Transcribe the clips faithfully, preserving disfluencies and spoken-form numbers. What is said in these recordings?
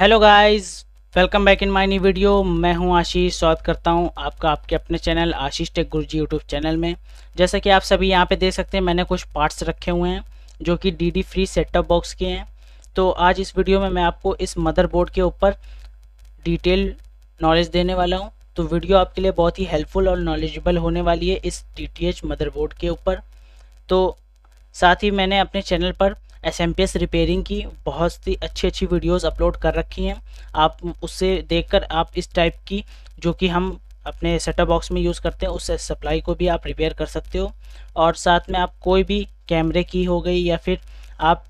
Hello guys, welcome back in my new video. मैं हूं आशीष, स्वागत करता हूं आपका आपके अपने चैनल आशीष टेक गुरु जी यूट्यूब चैनल में। जैसा कि आप सभी यहां पे देख सकते हैं, मैंने कुछ पार्ट्स रखे हुए हैं जो कि DD free set top box के हैं। तो आज इस वीडियो में मैं आपको इस मदरबोर्ड के ऊपर डिटेल नॉलेज देने वाला हूँ। तो वीडियो आपके लिए बहुत ही हेल्पफुल और नॉलेजेबल होने वाली है इस डी टी एच मदरबोर्ड के ऊपर। तो साथ ही मैंने अपने चैनल पर S M P S repairing की बहुत ही अच्छी अच्छी वीडियोस अपलोड कर रखी हैं। आप उससे देखकर आप इस टाइप की जो कि हम अपने सेट टॉप बॉक्स में यूज़ करते हैं, उस सप्लाई को भी आप रिपेयर कर सकते हो। और साथ में आप कोई भी कैमरे की हो गई या फिर आप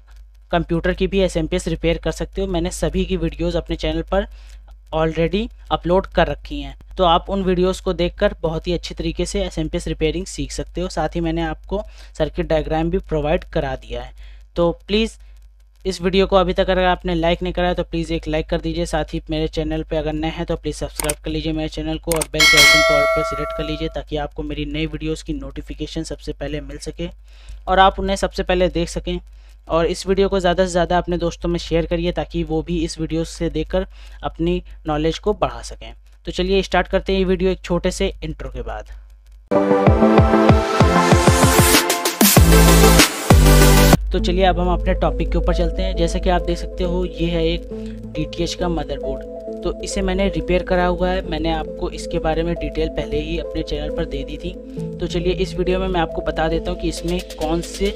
कंप्यूटर की भी S M P S repair कर सकते हो। मैंने सभी की वीडियोस अपने चैनल पर ऑलरेडी अपलोड कर रखी हैं, तो आप उन वीडियोस को देखकर बहुत ही अच्छे तरीके से S M P S repairing सीख सकते हो। साथ ही मैंने आपको सर्किट डायग्राम भी प्रोवाइड करा दिया है। तो प्लीज़ इस वीडियो को अभी तक अगर आपने लाइक नहीं करा है तो प्लीज़ एक लाइक कर दीजिए। साथ ही मेरे चैनल पे अगर नए हैं तो प्लीज़ सब्सक्राइब कर लीजिए मेरे चैनल को और बेल के आइकन को ऑल पर सेलेक्ट कर लीजिए, ताकि आपको मेरी नई वीडियोस की नोटिफिकेशन सबसे पहले मिल सके और आप उन्हें सबसे पहले देख सकें। और इस वीडियो को ज़्यादा से ज़्यादा अपने दोस्तों में शेयर करिए ताकि वो भी इस वीडियो से देखकर अपनी नॉलेज को बढ़ा सकें। तो चलिए स्टार्ट करते हैं ये वीडियो एक छोटे से इंट्रो के बाद। तो चलिए अब हम अपने टॉपिक के ऊपर चलते हैं। जैसा कि आप देख सकते हो, ये है एक डीटीएच का मदरबोर्ड। तो इसे मैंने रिपेयर करा हुआ है। मैंने आपको इसके बारे में डिटेल पहले ही अपने चैनल पर दे दी थी। तो चलिए इस वीडियो में मैं आपको बता देता हूँ कि इसमें कौन से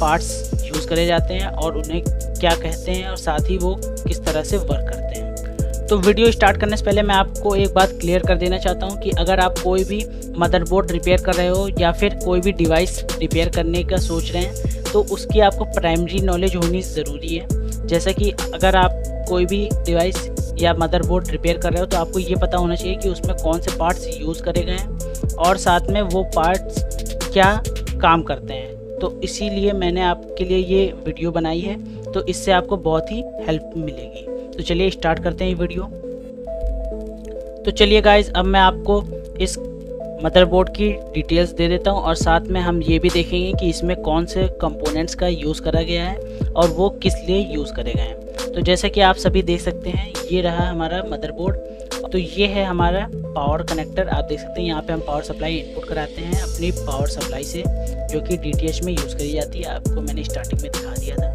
पार्ट्स यूज़ करे जाते हैं और उन्हें क्या कहते हैं और साथ ही वो किस तरह से वर्क करते हैं। तो वीडियो स्टार्ट करने से पहले मैं आपको एक बात क्लियर कर देना चाहता हूं कि अगर आप कोई भी मदरबोर्ड रिपेयर कर रहे हो या फिर कोई भी डिवाइस रिपेयर करने का सोच रहे हैं तो उसकी आपको प्राइमरी नॉलेज होनी ज़रूरी है। जैसे कि अगर आप कोई भी डिवाइस या मदरबोर्ड रिपेयर कर रहे हो तो आपको ये पता होना चाहिए कि उसमें कौन से पार्ट्स यूज़ करे गए हैं और साथ में वो पार्ट्स क्या काम करते हैं। तो इसीलिए मैंने आपके लिए ये वीडियो बनाई है, तो इससे आपको बहुत ही हेल्प मिलेगी। तो चलिए स्टार्ट करते हैं ये वीडियो। तो चलिए गाइज, अब मैं आपको इस मदरबोर्ड की डिटेल्स दे देता हूं और साथ में हम ये भी देखेंगे कि इसमें कौन से कंपोनेंट्स का यूज़ करा गया है और वो किस लिए यूज़ करे गए हैं। तो जैसा कि आप सभी देख सकते हैं, ये रहा हमारा मदरबोर्ड। तो ये है हमारा पावर कनेक्टर। आप देख सकते हैं यहाँ पर हम पावर सप्लाई इनपुट कराते हैं अपनी पावर सप्लाई से, जो कि डी टी एच में यूज़ करी जाती है। आपको मैंने स्टार्टिंग में दिखा दिया था।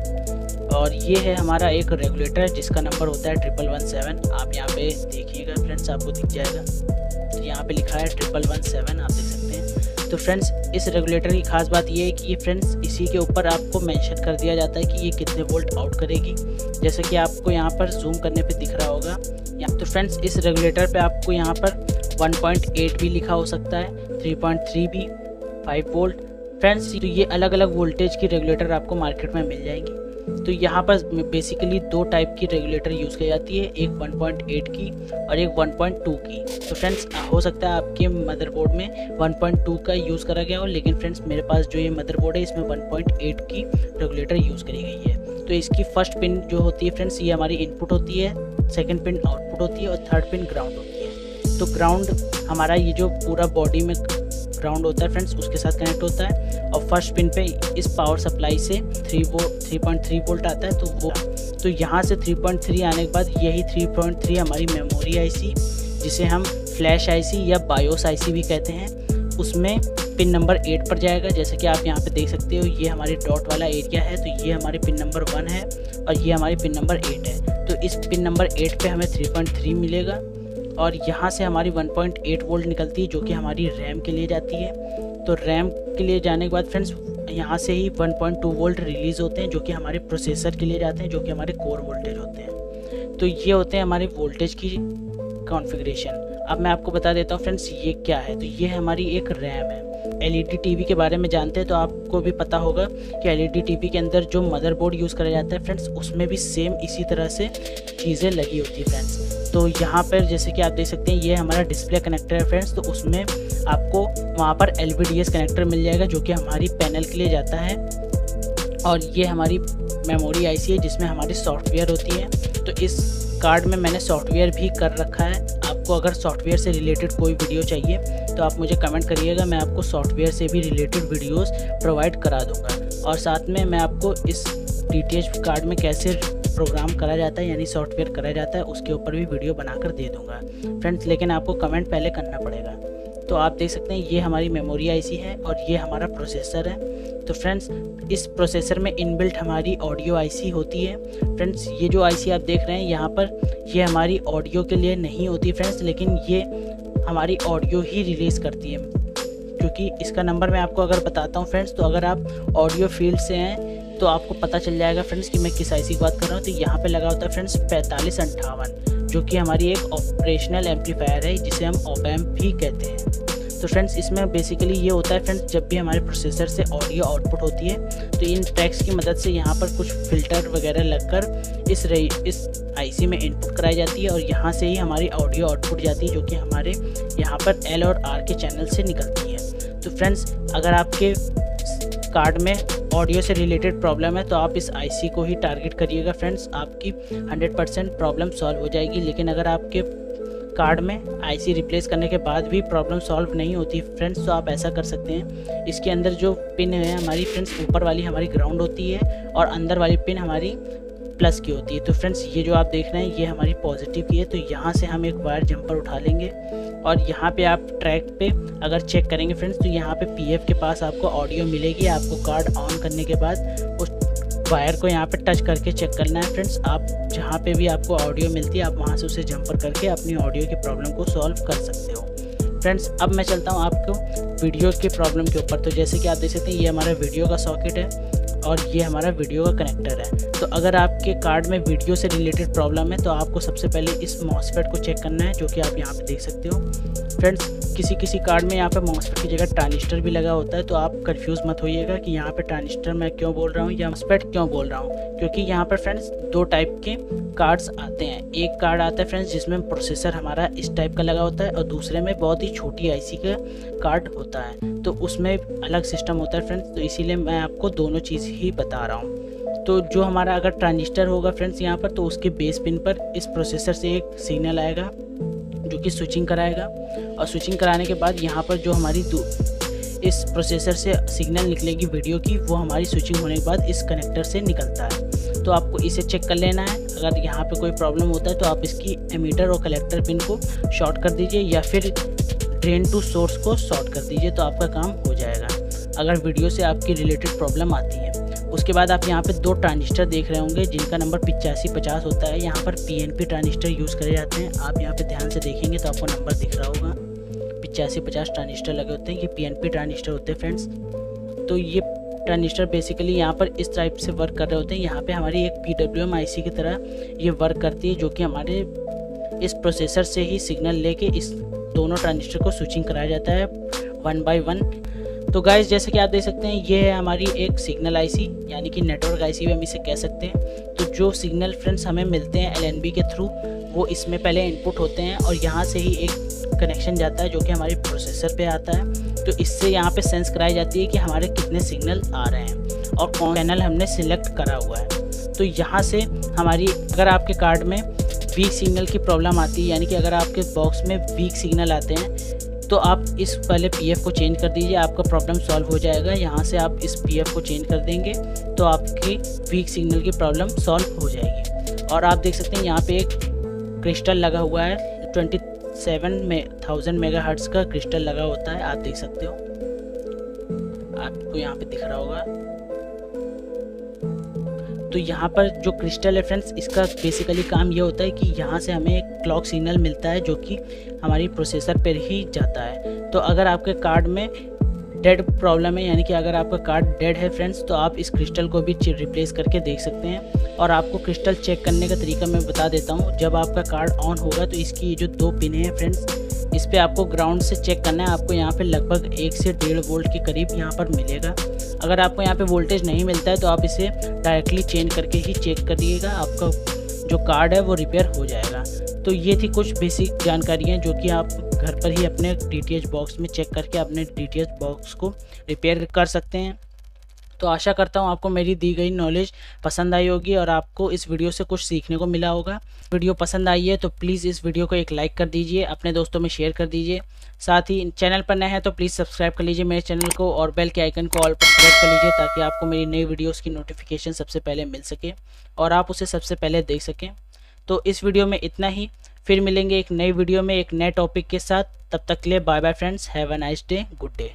और ये है हमारा एक रेगुलेटर जिसका नंबर होता है ट्रिपल वन सेवन। आप यहाँ पे देखिएगा फ्रेंड्स, आपको दिख जाएगा, यहाँ पे लिखा है ट्रिपल वन सेवन, आप देख सकते हैं। तो फ्रेंड्स, इस रेगुलेटर की खास बात ये है कि ये फ्रेंड्स इसी के ऊपर आपको मेंशन कर दिया जाता है कि ये कितने वोल्ट आउट करेगी। जैसे कि आपको यहाँ पर जूम करने पे दिख रहा होगा यहाँ। तो फ्रेंड्स, इस रेगुलेटर पर आपको यहाँ पर वन पॉइंट एट भी लिखा हो सकता है, थ्री पॉइंट थ्री भी, फाइव वोल्ट। फ्रेंड्स, तो ये अलग अलग वोल्टेज की रेगुलेटर आपको मार्केट में मिल जाएंगी। तो यहाँ पर बेसिकली दो टाइप की रेगुलेटर यूज़ की जाती है, एक वन पॉइंट एट की और एक वन पॉइंट टू की। तो फ्रेंड्स, हो सकता है आपके मदरबोर्ड में वन पॉइंट टू का यूज़ करा गया हो, लेकिन फ्रेंड्स मेरे पास जो ये मदरबोर्ड है इसमें वन पॉइंट एट की रेगुलेटर यूज़ करी गई है। तो इसकी फर्स्ट पिन जो होती है फ्रेंड्स, ये हमारी इनपुट होती है, सेकेंड पिन आउटपुट होती है और थर्ड पिन ग्राउंड होती है। तो ग्राउंड हमारा ये जो पूरा बॉडी में ग्राउंड होता है फ्रेंड्स, उसके साथ कनेक्ट होता है। और फर्स्ट पिन पे इस पावर सप्लाई से थ्री वो थ्री पॉइंट थ्री वोल्ट आता है। तो वो तो यहाँ से थ्री पॉइंट थ्री आने के बाद यही थ्री पॉइंट थ्री हमारी मेमोरी आईसी, जिसे हम फ्लैश आईसी या बायोस आईसी भी कहते हैं, उसमें पिन नंबर एट पर जाएगा। जैसे कि आप यहाँ पे देख सकते हो, ये हमारे डॉट वाला एरिया है, तो ये हमारे पिन नंबर वन है और ये हमारी पिन नंबर एट है। तो इस पिन नंबर एट पे हमें थ्री पॉइंट थ्री मिलेगा और यहाँ से हमारी वन पॉइंट एट वोल्ट निकलती है, जो कि हमारी रैम के लिए जाती है। तो रैम के लिए जाने के बाद फ्रेंड्स, यहाँ से ही one point two volt release होते हैं, जो कि हमारे प्रोसेसर के लिए जाते हैं, जो कि हमारे कोर वोल्टेज होते हैं। तो ये होते हैं हमारे वोल्टेज की कॉन्फ़िगरेशन। अब मैं आपको बता देता हूँ फ्रेंड्स ये क्या है। तो ये हमारी एक रैम है। एलईडी टीवी के बारे में जानते हैं तो आपको भी पता होगा कि एलईडी टीवी के अंदर जो मदरबोर्ड यूज़ करा जाता है फ्रेंड्स, उसमें भी सेम इसी तरह से चीज़ें लगी होती है फ्रेंड्स। तो यहाँ पर जैसे कि आप देख सकते हैं, ये हमारा डिस्प्ले कनेक्टर है फ्रेंड्स। तो उसमें आपको वहाँ पर एलवीडीएस कनेक्टर मिल जाएगा, जो कि हमारी पैनल के लिए जाता है। और ये हमारी मेमोरी आईसी है जिसमें हमारी सॉफ्टवेयर होती है। तो इस कार्ड में मैंने सॉफ्टवेयर भी कर रखा है। आपको अगर सॉफ्टवेयर से रिलेटेड कोई वीडियो चाहिए तो आप मुझे कमेंट करिएगा, मैं आपको सॉफ्टवेयर से भी रिलेटेड वीडियोस प्रोवाइड करा दूंगा। और साथ में मैं आपको इस डीटीएच कार्ड में कैसे प्रोग्राम करा जाता है यानी सॉफ्टवेयर करा जाता है उसके ऊपर भी वीडियो बनाकर दे दूंगा फ्रेंड्स, लेकिन आपको कमेंट पहले करना पड़ेगा। तो आप देख सकते हैं ये हमारी मेमोरी आईसी है और ये हमारा प्रोसेसर है। तो फ्रेंड्स इस प्रोसेसर में इनबिल्ट हमारी ऑडियो आईसी होती है। फ्रेंड्स ये जो आईसी आप देख रहे हैं यहाँ पर, ये हमारी ऑडियो के लिए नहीं होती फ्रेंड्स, लेकिन ये हमारी ऑडियो ही रिलीज़ करती है। क्योंकि इसका नंबर मैं आपको अगर बताता हूँ फ्रेंड्स, तो अगर आप ऑडियो फील्ड से हैं तो आपको पता चल जाएगा फ्रेंड्स कि मैं किस आईसी की बात कर रहा हूँ। तो यहाँ पे लगा होता है फ्रेंड्स पैंतालीस अंठावन, जो कि हमारी एक ऑपरेशनल एम्पलीफायर है जिसे हम ओपएम्प भी कहते हैं। तो फ्रेंड्स इसमें बेसिकली ये होता है फ्रेंड्स, जब भी हमारे प्रोसेसर से ऑडियो आउटपुट होती है तो इन ट्रैक्स की मदद से यहाँ पर कुछ फ़िल्टर वगैरह लगकर इस इस आईसी में इनपुट कराई जाती है और यहाँ से ही हमारी ऑडियो आउटपुट जाती है, जो कि हमारे यहाँ पर एल और आर के चैनल से निकलती है। तो फ्रेंड्स अगर आपके कार्ड में ऑडियो से रिलेटेड प्रॉब्लम है तो आप इस आईसी को ही टारगेट करिएगा फ्रेंड्स, आपकी हंड्रेड परसेंट प्रॉब्लम सॉल्व हो जाएगी। लेकिन अगर आपके कार्ड में आईसी रिप्लेस करने के बाद भी प्रॉब्लम सॉल्व नहीं होती फ्रेंड्स, तो आप ऐसा कर सकते हैं, इसके अंदर जो पिन है हमारी फ्रेंड्स, ऊपर वाली हमारी ग्राउंड होती है और अंदर वाली पिन हमारी प्लस की होती है। तो फ्रेंड्स ये जो आप देख रहे हैं ये हमारी पॉजिटिव की है, तो यहाँ से हम एक वायर जंपर उठा लेंगे और यहाँ पे आप ट्रैक पे अगर चेक करेंगे फ्रेंड्स तो यहाँ पे पीएफ के पास आपको ऑडियो मिलेगी। आपको कार्ड ऑन करने के बाद उस वायर को यहाँ पे टच करके चेक करना है फ्रेंड्स। आप जहाँ पे भी आपको ऑडियो मिलती है आप वहाँ से उसे जंपर करके अपनी ऑडियो की प्रॉब्लम को सॉल्व कर सकते हो फ्रेंड्स। अब मैं चलता हूँ आपको वीडियो की प्रॉब्लम के ऊपर। तो जैसे कि आप देख सकते हैं ये हमारा वीडियो का सॉकेट है और ये हमारा वीडियो का कनेक्टर है। तो अगर आपके कार्ड में वीडियो से रिलेटेड प्रॉब्लम है तो आपको सबसे पहले इस मॉसफेट को चेक करना है, जो कि आप यहाँ पे देख सकते हो फ्रेंड्स। किसी किसी कार्ड में यहाँ पे मॉसफेट की जगह ट्रांजिस्टर भी लगा होता है, तो आप कंफ्यूज मत होइएगा कि यहाँ पे ट्रांजिस्टर मैं क्यों बोल रहा हूँ या मॉसफेट क्यों बोल रहा हूँ। क्योंकि यहाँ पर फ्रेंड्स दो टाइप के कार्ड्स आते हैं, एक कार्ड आता है फ्रेंड्स जिसमें प्रोसेसर हमारा इस टाइप का लगा होता है और दूसरे में बहुत ही छोटी आईसी का कार्ड होता है, तो उसमें अलग सिस्टम होता है फ्रेंड्स। तो इसीलिए मैं आपको दोनों चीज़ ही बता रहा हूँ। तो जो हमारा अगर ट्रांजिस्टर होगा फ्रेंड्स यहाँ पर, तो उसके बेस पिन पर इस प्रोसेसर से एक सिग्नल आएगा जो कि स्विचिंग कराएगा और स्विचिंग कराने के बाद यहाँ पर जो हमारी इस प्रोसेसर से सिग्नल निकलेगी वीडियो की, वो हमारी स्विचिंग होने के बाद इस कनेक्टर से निकलता है। तो आपको इसे चेक कर लेना है। अगर यहाँ पे कोई प्रॉब्लम होता है तो आप इसकी एमीटर और कलेक्टर पिन को शॉर्ट कर दीजिए या फिर ड्रेन टू सोर्स को शॉर्ट कर दीजिए, तो आपका काम हो जाएगा अगर वीडियो से आपकी रिलेटेड प्रॉब्लम आती है। उसके बाद आप यहाँ पे दो ट्रांजिस्टर देख रहे होंगे जिनका नंबर पिचासी पचास होता है, यहाँ पर पीएनपी ट्रांजिस्टर यूज़ करे जाते हैं। आप यहाँ पे ध्यान से देखेंगे तो आपको नंबर दिख रहा होगा पिचासी पचास ट्रांजिस्टर लगे होते हैं, ये पीएनपी ट्रांजिस्टर होते हैं फ्रेंड्स। तो ये ट्रांजिस्टर बेसिकली यहाँ पर इस टाइप से वर्क कर रहे होते हैं। यहाँ पर हमारी एक पीडब्ल्यूएम आईसी की तरह ये वर्क करती है, जो कि हमारे इस प्रोसेसर से ही सिग्नल लेके इस दोनों ट्रांजिस्टर को स्विचिंग कराया जाता है वन बाई वन। तो गाइस जैसे कि आप देख सकते हैं ये है हमारी एक सिग्नल आईसी यानी कि नेटवर्क आईसी भी हम इसे कह सकते हैं। तो जो सिग्नल फ्रेंड्स हमें मिलते हैं एलएनबी के थ्रू, वो इसमें पहले इनपुट होते हैं और यहाँ से ही एक कनेक्शन जाता है जो कि हमारे प्रोसेसर पे आता है। तो इससे यहाँ पे सेंस कराई जाती है कि हमारे कितने सिग्नल आ रहे हैं और कौन चैनल हमने सिलेक्ट करा हुआ है। तो यहाँ से हमारी अगर आपके कार्ड में वीक सिग्नल की प्रॉब्लम आती है, यानी कि अगर आपके बॉक्स में वीक सिग्नल आते हैं, तो आप इस पहले पीएफ को चेंज कर दीजिए, आपका प्रॉब्लम सॉल्व हो जाएगा। यहाँ से आप इस पीएफ को चेंज कर देंगे तो आपकी वीक सिग्नल की प्रॉब्लम सॉल्व हो जाएगी। और आप देख सकते हैं यहाँ पे एक क्रिस्टल लगा हुआ है, ट्वेंटी सेवन में थाउजेंड मेगा हर्ट्स का क्रिस्टल लगा होता है, आप देख सकते हो, आपको यहाँ पे दिख रहा होगा। तो यहाँ पर जो क्रिस्टल है फ्रेंड्स, इसका बेसिकली काम ये होता है कि यहाँ से हमें एक क्लॉक सिग्नल मिलता है जो कि हमारी प्रोसेसर पर ही जाता है। तो अगर आपके कार्ड में डेड प्रॉब्लम है, यानी कि अगर आपका कार्ड डेड है फ्रेंड्स, तो आप इस क्रिस्टल को भी रिप्लेस करके देख सकते हैं। और आपको क्रिस्टल चेक करने का तरीका मैं बता देता हूँ। जब आपका कार्ड ऑन होगा तो इसकी जो दो पिन है फ्रेंड्स, इस पर आपको ग्राउंड से चेक करना है। आपको यहाँ पे लगभग एक से डेढ़ वोल्ट के करीब यहाँ पर मिलेगा। अगर आपको यहाँ पे वोल्टेज नहीं मिलता है तो आप इसे डायरेक्टली चेंज करके ही चेक करिएगा, आपका जो कार्ड है वो रिपेयर हो जाएगा। तो ये थी कुछ बेसिक जानकारियाँ जो कि आप घर पर ही अपने डी टी एच बॉक्स में चेक करके अपने डी टी एच बॉक्स को रिपेयर कर सकते हैं। तो आशा करता हूँ आपको मेरी दी गई नॉलेज पसंद आई होगी और आपको इस वीडियो से कुछ सीखने को मिला होगा। वीडियो पसंद आई है तो प्लीज़ इस वीडियो को एक लाइक कर दीजिए, अपने दोस्तों में शेयर कर दीजिए, साथ ही चैनल पर नए हैं तो प्लीज़ सब्सक्राइब कर लीजिए मेरे चैनल को और बेल के आइकन को ऑल पर सेलेक्ट कर लीजिए ताकि आपको मेरी नई वीडियोज़ की नोटिफिकेशन सबसे पहले मिल सके और आप उसे सबसे पहले देख सकें। तो इस वीडियो में इतना ही, फिर मिलेंगे एक नई वीडियो में एक नए टॉपिक के साथ। तब तक के लिए bye bye friends, have a nice day, good day.